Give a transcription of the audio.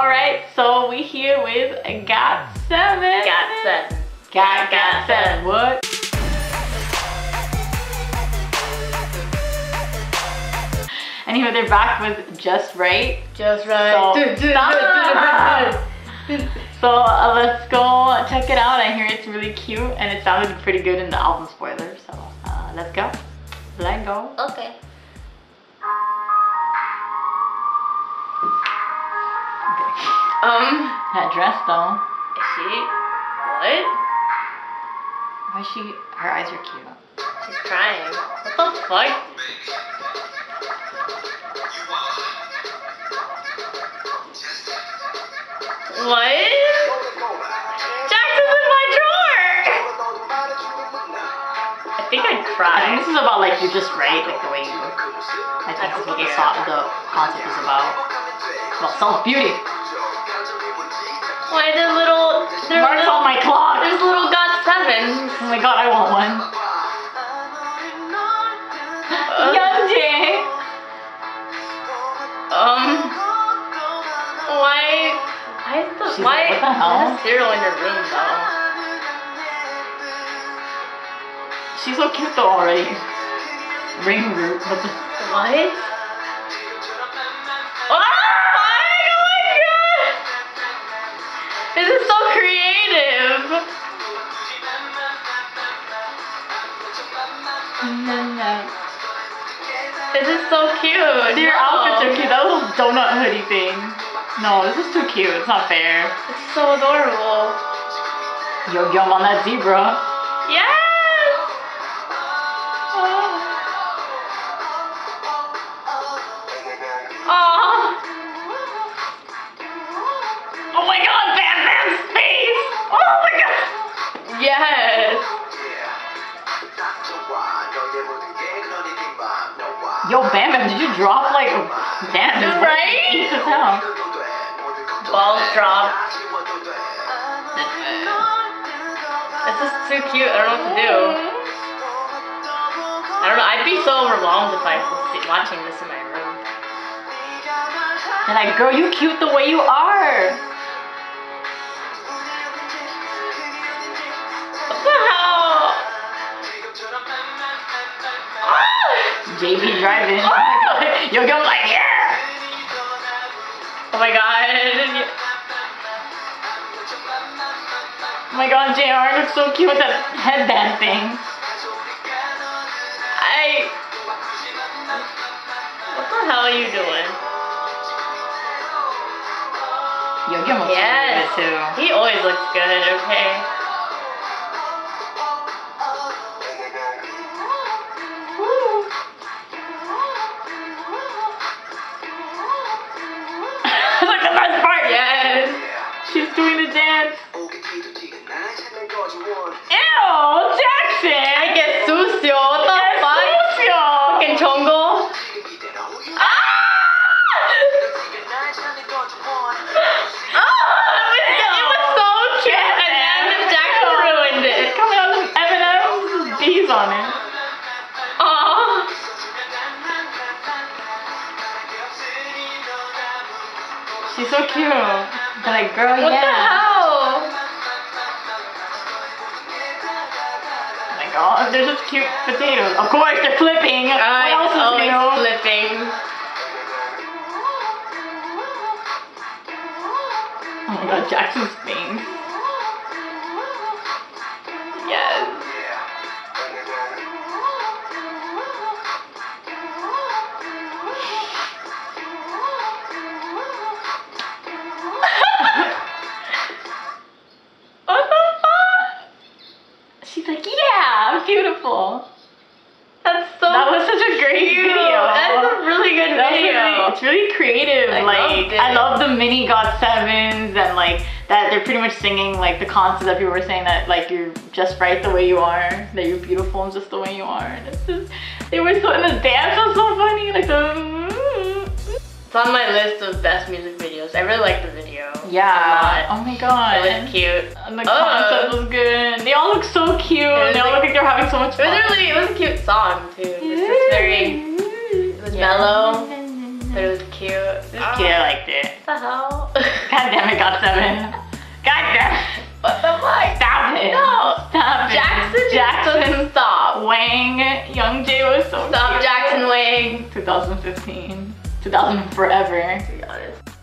Alright, so we here with GOT7. GOT7. GOT7. What? Anyway, they're back with Just Right. Just Right. So let's go check it out. I hear it's really cute and it sounded pretty good in the album spoiler. So let's go. Let's go. Okay. That dress though. Is she? What? Why is she? Her eyes are cute. She's crying. What the fuck? What? Jackson's in my drawer! I think I'd cry. I think this is about like you're just right, like the way you look. I think this is what the concept is about. It's about self-beauty. Why the little marks on my clock? There's little GOT7. Oh my god, I want one. Youngjae. Why has cereal in your room though? She's so cute though already. Ring root. What? This is so creative! This is so cute! Your outfits are cute. That little donut hoodie thing. No, this is too cute. It's not fair. It's so adorable. Yo, yum on that zebra. Yes! Oh. Oh. Oh my god! Yes! Yo, Bambam, did you drop like damn? Right? Balls drop. This is too cute. I don't know what to do. I don't know. I'd be so overwhelmed if I was watching this in my room. And like, girl, you cute the way you are. JB driving. Oh! Yo, I'm like, yeah! Oh my god. Oh my god, JR looks so cute with that headband thing. What the hell are you doing? Yo, I'm looking good too. He always looks good, okay? She's doing the dance. Ew, Jackson! I get sucio. What the fuck? Sucio. Fucking chongo. It was so cute. And Jackson ruined it. Coming out of M&M's with bees on it. She's so cute. They're like, girl, what the hell? Oh my god, they're just cute potatoes. Of course, they're flipping. What else is new? Always flipping. Oh my god, Jackson's face. Yes. Beautiful. That was such a great video. That's a really good video. It's really creative. I love the mini GOT7s and like that they're pretty much singing like the concept that people were saying that like you're just right the way you are, that you're beautiful and just the way you are. And it's just, they were so in the dance was so funny. Like it's on my list of best music videos. I really like the video. Yeah. Oh my god. It was cute. And the concept was good. They all look so cute. They all look like they're having so much fun. It was a cute song too. It was mellow, but it was cute. It was cute. I liked it. What the hell? GOT7. God damn it. What the fuck? Stop it. No. Stop it. Jackson Wang. Youngjae was so cute. Stop Jackson Wang. 2015. 2000 forever. To be honest.